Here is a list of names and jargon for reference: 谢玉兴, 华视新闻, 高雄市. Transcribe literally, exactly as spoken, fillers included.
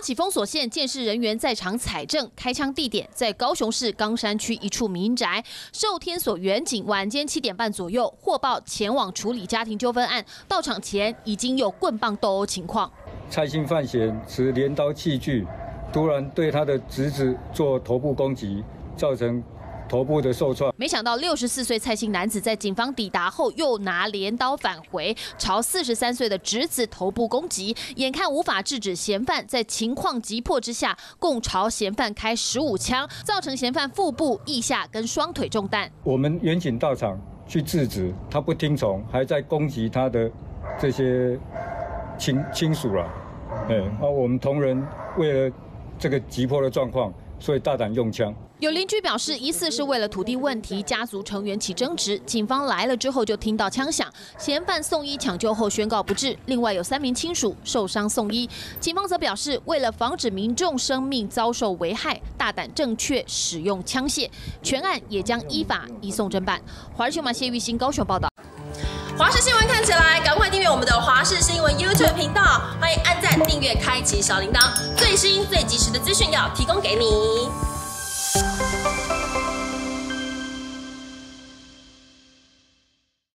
发起封锁线，建设人员在场采证，开枪地点在高雄市冈山区一处民宅。受天所员警晚间七点半左右获报，前往处理家庭纠纷案，到场前已经有棍棒斗殴情况。蔡姓犯嫌持镰刀器具，突然对他的侄子做头部攻击，造成 头部的受创，没想到六十四岁蔡姓男子在警方抵达后，又拿镰刀返回，朝四十三岁的侄子头部攻击。眼看无法制止嫌犯，在情况急迫之下，共朝嫌犯开十五枪，造成嫌犯腹部、腋下跟双腿中弹。我们员警到场去制止，他不听从，还在攻击他的这些亲亲属了。哎，啊，我们同仁为了这个急迫的状况， 所以大胆用枪。有邻居表示，疑似是为了土地问题，家族成员起争执。警方来了之后，就听到枪响，嫌犯送医抢救后宣告不治。另外有三名亲属受伤送医。警方则表示，为了防止民众生命遭受危害，大胆正确使用枪械。全案也将依法移送侦办。华视新闻谢玉兴高雄报道。华视新闻看起来，赶快订阅我们的华视新闻 YouTube 频道，欢迎按赞、订阅、开启小铃铛，最新最及时的资讯要提供给你。